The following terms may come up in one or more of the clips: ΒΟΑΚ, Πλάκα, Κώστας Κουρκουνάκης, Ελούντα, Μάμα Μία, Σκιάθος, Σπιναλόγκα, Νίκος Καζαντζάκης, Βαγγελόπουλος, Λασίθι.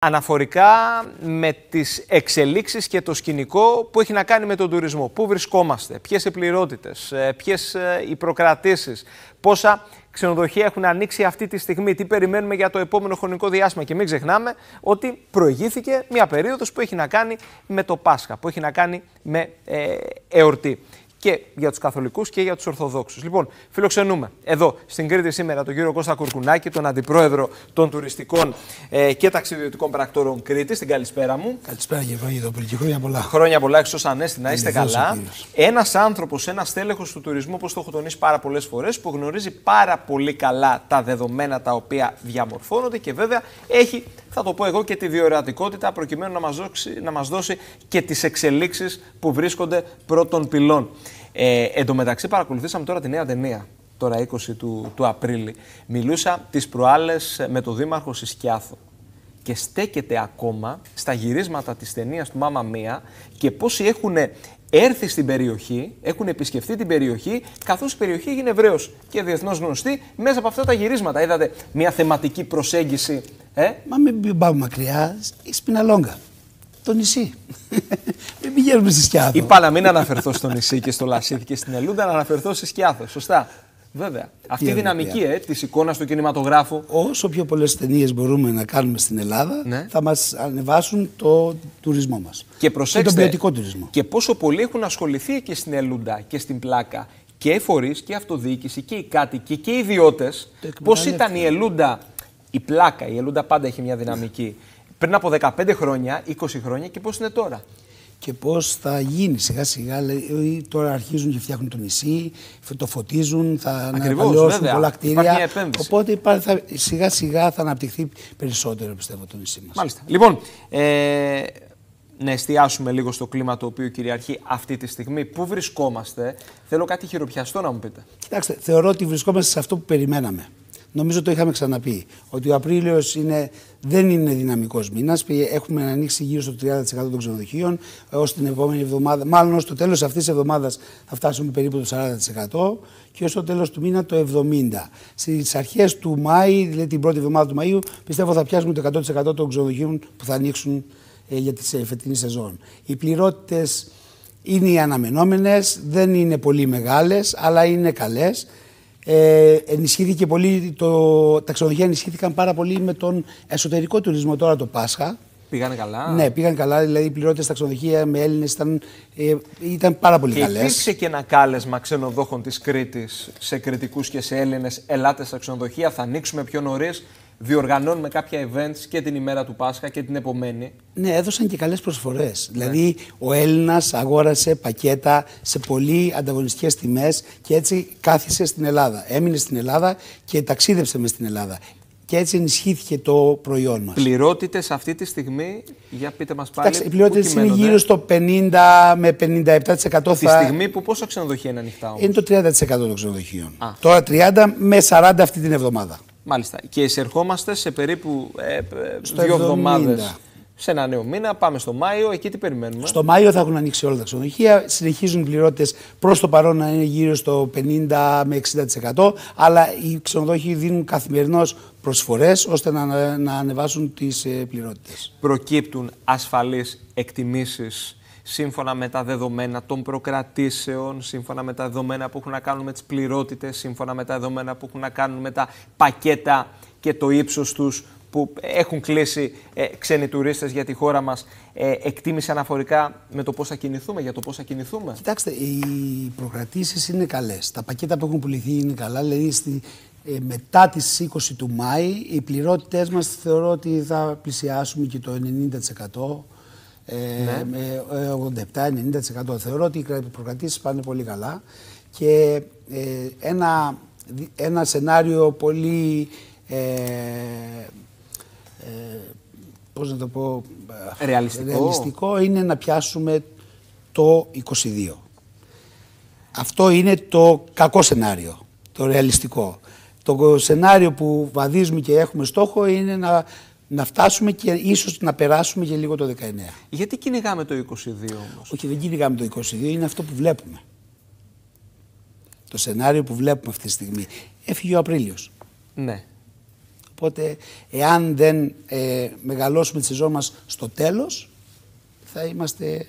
Αναφορικά με τις εξελίξεις και το σκηνικό που έχει να κάνει με τον τουρισμό. Πού βρισκόμαστε, ποιες οι πληρότητες, ποιες οι προκρατήσεις, πόσα ξενοδοχεία έχουν ανοίξει αυτή τη στιγμή, τι περιμένουμε για το επόμενο χρονικό διάστημα. Και μην ξεχνάμε ότι προηγήθηκε μια περίοδος που έχει να κάνει με το Πάσχα, που έχει να κάνει με εορτή. Και για τους καθολικούς και για τους Ορθοδόξους. Λοιπόν, φιλοξενούμε εδώ στην Κρήτη σήμερα τον κύριο Κώστα Κουρκουνάκη, τον αντιπρόεδρο των τουριστικών και ταξιδιωτικών πρακτόρων Κρήτης. Την καλησπέρα μου. Καλησπέρα και Βαγγελόπουλη, και χρόνια πολλά. Χρόνια πολλά, εξ ανέστη, να είστε καλά. Ένας άνθρωπος, ένας στέλεχος του τουρισμού, όπως το έχω τονίσει πάρα πολλές φορές, που γνωρίζει πάρα πολύ καλά τα δεδομένα τα οποία διαμορφώνονται και βέβαια έχει, θα το πω εγώ, και τη διορατικότητα προκειμένου να μας δώσει και τις εξελίξεις που βρίσκονται πρώτων πυλών. Εν τω μεταξύ παρακολουθήσαμε τώρα τη νέα ταινία, τώρα 20 του Απρίλη. Μιλούσα τις προάλλες με τον δήμαρχο Συσκιάθο και στέκεται ακόμα στα γυρίσματα της ταινίας του Μάμα Μία και πόσοι έχουν έρθει στην περιοχή, έχουν επισκεφτεί την περιοχή, καθώς η περιοχή έγινε ευρέως και διεθνώς γνωστή μέσα από αυτά τα γυρίσματα. Είδατε μια θεματική προσέγγιση. Μα μην πάμε μακριά, η Σπιναλόγκα. Το νησί. Μην πηγαίνουμε στη Σκιάθο. Είπα να μην αναφερθώ στο νησί και στο Λασίθι και στην Ελούντα, να αναφερθώ στη Σκιάθο. Σωστά. Βέβαια. Αυτή η δυναμική τη εικόνα του κινηματογράφου. Όσο πιο πολλές ταινίες μπορούμε να κάνουμε στην Ελλάδα, ναι, θα μας ανεβάσουν το τουρισμό μας. Και προσέξτε. Και τον ποιοτικό τουρισμό. Και πόσο πολλοί έχουν ασχοληθεί και στην Ελούντα και στην Πλάκα. Και φορείς και αυτοδιοίκηση και οι κάτοικοι και οι ιδιώτες. Πώς ήταν η Ελούντα, η Πλάκα. Η Ελούντα πάντα έχει μια δυναμική. Πριν από 15 χρόνια, 20 χρόνια και πώς είναι τώρα. Και πώς θα γίνει σιγά σιγά. Τώρα αρχίζουν και φτιάχνουν το νησί, το φωτίζουν, θα ανακαλώσουν πολλά κτίρια. Οπότε σιγά σιγά θα αναπτυχθεί περισσότερο, πιστεύω, το νησί μας. Μάλιστα. Λοιπόν, να εστιάσουμε λίγο στο κλίμα το οποίο κυριαρχεί αυτή τη στιγμή. Πού βρισκόμαστε, θέλω κάτι χειροπιαστό να μου πείτε. Κοιτάξτε, θεωρώ ότι βρισκόμαστε σε αυτό που περιμέναμε. Νομίζω το είχαμε ξαναπεί, ότι ο Απρίλιος δεν είναι δυναμικός μήνας. Έχουμε ανοίξει γύρω στο 30% των ξενοδοχείων. Ως την επόμενη εβδομάδα, μάλλον ως το τέλος αυτής της εβδομάδας, θα φτάσουμε περίπου το 40% και ως το τέλος του μήνα το 70%. Στις αρχές του Μάη, δηλαδή την πρώτη εβδομάδα του Μαΐου, πιστεύω θα πιάσουμε το 100% των ξενοδοχείων που θα ανοίξουν για τη φετινή σεζόν. Οι πληρότητες είναι οι αναμενόμενες, δεν είναι πολύ μεγάλες, αλλά είναι καλές. Ενισχύθηκε πολύ, τα ξενοδοχεία ενισχύθηκαν πάρα πολύ με τον εσωτερικό τουρισμό τώρα το Πάσχα. Πήγανε καλά. Ναι, πήγαν καλά. Δηλαδή οι πληρότητες στα ξενοδοχεία με Έλληνες ήταν πάρα πολύ καλές. Υπήρξε και ένα κάλεσμα ξενοδόχων της Κρήτης σε κριτικούς και σε Έλληνες. Ελάτε στα ξενοδοχεία, θα ανοίξουμε πιο νωρίς. Διοργανώνουμε κάποια events και την ημέρα του Πάσχα και την επομένη. Ναι, έδωσαν και καλές προσφορές. Ναι. Δηλαδή, ο Έλληνας αγόρασε πακέτα σε πολύ ανταγωνιστικές τιμές και έτσι κάθισε στην Ελλάδα. Έμεινε στην Ελλάδα και ταξίδεψε μες στην Ελλάδα. Και έτσι ενισχύθηκε το προϊόν μας. Πληρότητες αυτή τη στιγμή, για πείτε μας πάλι. Κοιτάξτε, οι πληρότητες είναι γύρω στο 50 με 57%. Τη στιγμή που πόσα ξενοδοχεία είναι ανοιχτά όμως. Είναι το 30% των ξενοδοχείων. Τώρα 30 με 40 αυτή την εβδομάδα. Μάλιστα. Και εισερχόμαστε σε περίπου 2 εβδομάδες σε ένα νέο μήνα. Πάμε στο Μάιο, εκεί τι περιμένουμε. Στο Μάιο θα έχουν ανοίξει όλα τα ξενοδοχεία. Συνεχίζουν οι πληρότητες προς το παρόν να είναι γύρω στο 50 με 60%. Αλλά οι ξενοδόχοι δίνουν καθημερινώς προσφορές ώστε να ανεβάσουν τις πληρότητες. Προκύπτουν ασφαλείς εκτιμήσεις σύμφωνα με τα δεδομένα των προκρατήσεων, σύμφωνα με τα δεδομένα που έχουν να κάνουν με τις πληρότητες, σύμφωνα με τα δεδομένα που έχουν να κάνουν με τα πακέτα και το ύψος τους που έχουν κλείσει ξένοι τουρίστες για τη χώρα μας, εκτίμηση αναφορικά με το πώς θα κινηθούμε, για το πώς θα κινηθούμε. Κοιτάξτε, οι προκρατήσεις είναι καλές, τα πακέτα που έχουν πουληθεί είναι καλά, δηλαδή μετά τις 20 του Μάη οι πληρότητες μας θεωρώ ότι θα πλησιάσουμε και το 90%. Με 87-90%. Θεωρώ ότι οι προκρατήσεις πάνε πολύ καλά και ένα σενάριο πολύ, πώς να το πω, ρεαλιστικό είναι να πιάσουμε το 22. Αυτό είναι το κακό σενάριο, το ρεαλιστικό. Το σενάριο που βαδίζουμε και έχουμε στόχο είναι να φτάσουμε και ίσως να περάσουμε και λίγο το 19. Γιατί κυνηγάμε το 22 όμως? Όχι, δεν κυνηγάμε το 22, είναι αυτό που βλέπουμε. Το σενάριο που βλέπουμε αυτή τη στιγμή. Έφυγε ο Απρίλιος. Ναι. Οπότε, εάν δεν μεγαλώσουμε τη σεζόν μας στο τέλος, θα είμαστε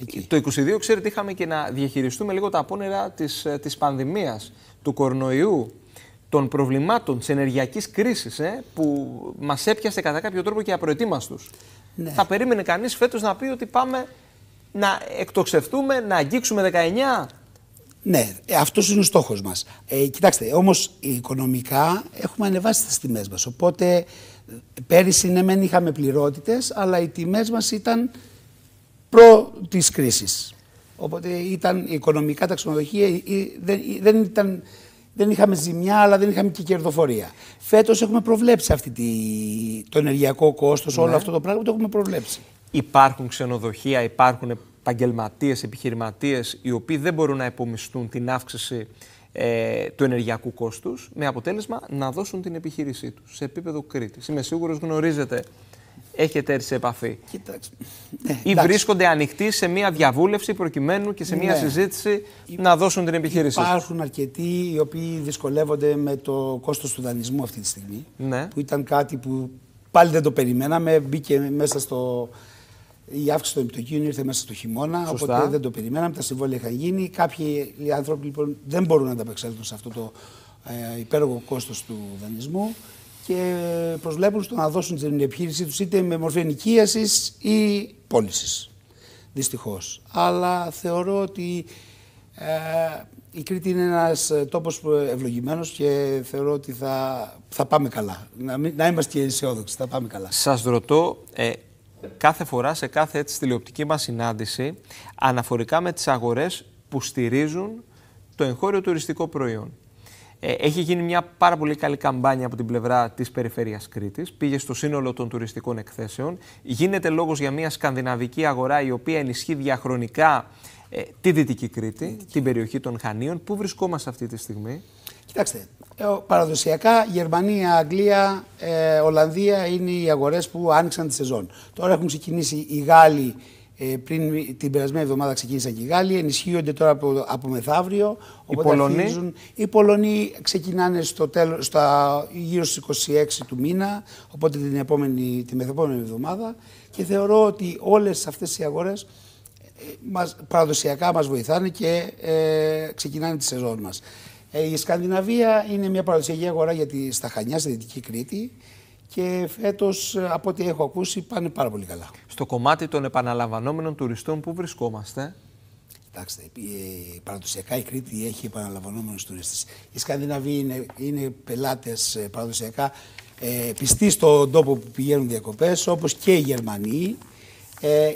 εκεί. Το 2022, ξέρετε, είχαμε και να διαχειριστούμε λίγο τα απόνερα της πανδημίας, του κορονοϊού, των προβλημάτων, της ενεργειακής κρίσης, που μας έπιασε κατά κάποιο τρόπο και απροετοίμαστους. Ναι. Θα περίμενε κανείς φέτος να πει ότι πάμε να εκτοξευτούμε, να αγγίξουμε 19. Ναι, αυτός είναι ο στόχος μας. Κοιτάξτε, όμως οικονομικά έχουμε ανεβάσει τις τιμές μας. Οπότε πέρυσι ναι μεν είχαμε πληρότητες, αλλά οι τιμές μας ήταν προ της κρίσης. Οπότε ήταν οικονομικά τα ξενοδοχεία, δεν είχαμε ζημιά, αλλά δεν είχαμε και κερδοφορία. Φέτος έχουμε προβλέψει το ενεργειακό κόστος, όλο αυτό το πράγμα το έχουμε προβλέψει. Υπάρχουν ξενοδοχεία, υπάρχουν επαγγελματίες, επιχειρηματίες, οι οποίοι δεν μπορούν να επομισθούν την αύξηση του ενεργειακού κόστους, με αποτέλεσμα να δώσουν την επιχείρησή τους σε επίπεδο Κρήτης. Είμαι σίγουρος γνωρίζετε, έχετε έρθει σε επαφή. Κοιτάξτε. Ή βρίσκονται ανοιχτοί σε μια διαβούλευση προκειμένου και σε μια συζήτηση να δώσουν την επιχείρηση. Υπάρχουν αρκετοί οι οποίοι δυσκολεύονται με το κόστος του δανεισμού αυτή τη στιγμή, που ήταν κάτι που πάλι δεν το περιμέναμε, μπήκε μέσα στο... Η αύξηση των επιτοκίων ήρθε μέσα στο χειμώνα, σωστά. Οπότε δεν το περιμέναμε, τα συμβόλαια είχαν γίνει. Κάποιοι άνθρωποι λοιπόν δεν μπορούν να ανταπεξέλθουν σε αυτό το υπέρογο κόστος του δανεισμού και προσβλέπουν στο να δώσουν την επιχείρησή τους είτε με μορφή ενοικίασης ή πώλησης. Δυστυχώς. Αλλά θεωρώ ότι η Κρήτη είναι ένας τόπος ευλογημένος και θεωρώ ότι θα πάμε καλά. Να είμαστε και αισιόδοξοι, θα πάμε καλά. Σας ρωτώ... Κάθε φορά, σε κάθε έτσι τηλεοπτική μας συνάντηση, αναφορικά με τις αγορές που στηρίζουν το εγχώριο τουριστικό προϊόν. Έχει γίνει μια πάρα πολύ καλή καμπάνια από την πλευρά της περιφέρειας Κρήτης, πήγε στο σύνολο των τουριστικών εκθέσεων, γίνεται λόγος για μια σκανδιναβική αγορά η οποία ενισχύει διαχρονικά τη Δυτική Κρήτη, την περιοχή των Χανίων. Πού βρισκόμαστε αυτή τη στιγμή? Κοιτάξτε, παραδοσιακά Γερμανία, Αγγλία, Ολλανδία είναι οι αγορές που άνοιξαν τη σεζόν. Τώρα έχουν ξεκινήσει οι Γάλλοι, πριν την περασμένη εβδομάδα ξεκίνησαν και οι Γάλλοι, ενισχύονται τώρα από μεθαύριο. Οι Πολωνοί ξεκινάνε γύρω στις 26 του μήνα, οπότε την μεθεπόμενη εβδομάδα. Και θεωρώ ότι όλες αυτές οι αγορές παραδοσιακά μας βοηθάνε και ξεκινάνε τη σεζόν μας. Η Σκανδιναβία είναι μια παραδοσιακή αγορά στα Χανιά, στη Δυτική Κρήτη και φέτος, από ό,τι έχω ακούσει, πάνε πάρα πολύ καλά. Στο κομμάτι των επαναλαμβανόμενων τουριστών, πού βρισκόμαστε? Κοιτάξτε, παραδοσιακά η Κρήτη έχει επαναλαμβανόμενους τουρίστες. Οι Σκανδιναβοί είναι πελάτες παραδοσιακά πιστοί στον τόπο που πηγαίνουν διακοπές, όπως και οι Γερμανοί.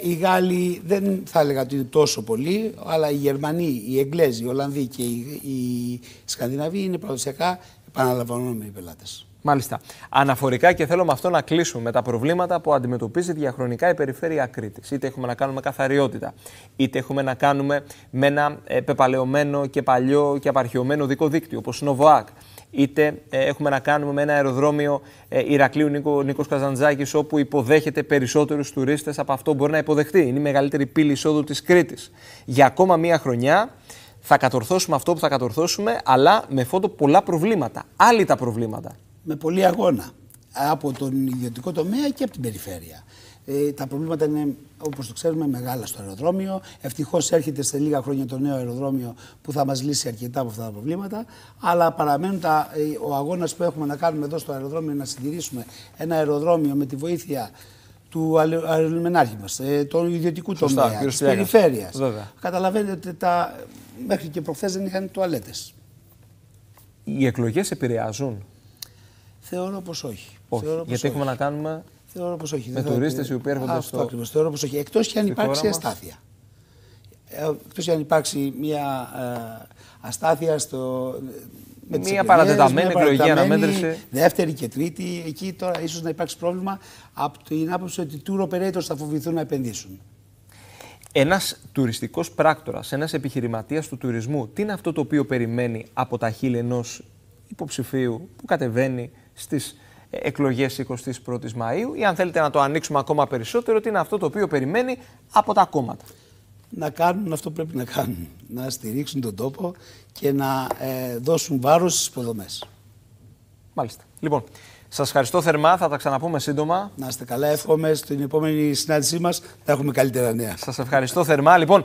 Οι Γάλλοι δεν θα έλεγα ότι είναι τόσο πολλοί, αλλά οι Γερμανοί, οι Εγγλέζοι, οι Ολλανδοί και οι Σκανδιναβοί είναι παραδοσιακά επαναλαμβανόμενοι πελάτες. Μάλιστα. Αναφορικά, και θέλω με αυτό να κλείσουμε, με τα προβλήματα που αντιμετωπίζει διαχρονικά η περιφέρεια Κρήτης. Είτε έχουμε να κάνουμε καθαριότητα, είτε έχουμε να κάνουμε με ένα πεπαλαιωμένο και παλιό και απαρχαιωμένο οδικό δίκτυο, όπως είναι ο ΒΟΑΚ. Είτε έχουμε να κάνουμε με ένα αεροδρόμιο Ηρακλείου Νίκος Καζαντζάκης, όπου υποδέχεται περισσότερους τουρίστες από αυτό μπορεί να υποδεχτεί. Είναι η μεγαλύτερη πύλη εισόδου της Κρήτης. Για ακόμα μία χρονιά θα κατορθώσουμε αυτό που θα κατορθώσουμε, αλλά με φόντο πολλά προβλήματα. Άλλοι τα προβλήματα. Με πολύ αγώνα από τον ιδιωτικό τομέα και από την περιφέρεια. Τα προβλήματα είναι, όπως το ξέρουμε, μεγάλα στο αεροδρόμιο. Ευτυχώς έρχεται σε λίγα χρόνια το νέο αεροδρόμιο που θα μας λύσει αρκετά από αυτά τα προβλήματα. Αλλά παραμένουν ο αγώνας που έχουμε να κάνουμε εδώ στο αεροδρόμιο, να συντηρήσουμε ένα αεροδρόμιο με τη βοήθεια του αερολιμενάρχη μας, του ιδιωτικού τομέα, της περιφέρειας. Καταλαβαίνετε ότι μέχρι και προχθές δεν είχαν τουαλέτες. Οι εκλογές επηρεάζουν? Θεωρώ πως όχι. Γιατί έχουμε να κάνουμε... Θεωρώ πως όχι. Με τουρίστες οι οποίοι έρχονται αυτό ακριβώς. Θεωρώ πως όχι. Εκτός και αν υπάρξει αστάθεια. Εκτός και αν υπάρξει μια αστάθεια με τις εκλογές. Μια παρατεταμένη εκλογική αναμέτρηση. Δεύτερη και τρίτη. Εκεί τώρα ίσως να υπάρξει πρόβλημα από την άποψη ότι οι tour operators θα φοβηθούν να επενδύσουν. Ένας τουριστικός πράκτορας, ένας επιχειρηματίας του τουρισμού, τι είναι αυτό το οποίο περιμένει από τα χείλη ενός υποψηφίου που κατεβαίνει στις εκλογές 21ης Μαΐου, ή αν θέλετε να το ανοίξουμε ακόμα περισσότερο, ότι είναι αυτό το οποίο περιμένει από τα κόμματα? Να κάνουν αυτό που πρέπει να κάνουν. Να στηρίξουν τον τόπο και να δώσουν βάρος στις υποδομές. Μάλιστα. Λοιπόν, Σας ευχαριστώ θερμά, θα τα ξαναπούμε σύντομα. Να είστε καλά, εύχομαι στην επόμενη συνάντησή μας να έχουμε καλύτερα νέα. Σας ευχαριστώ θερμά. Λοιπόν,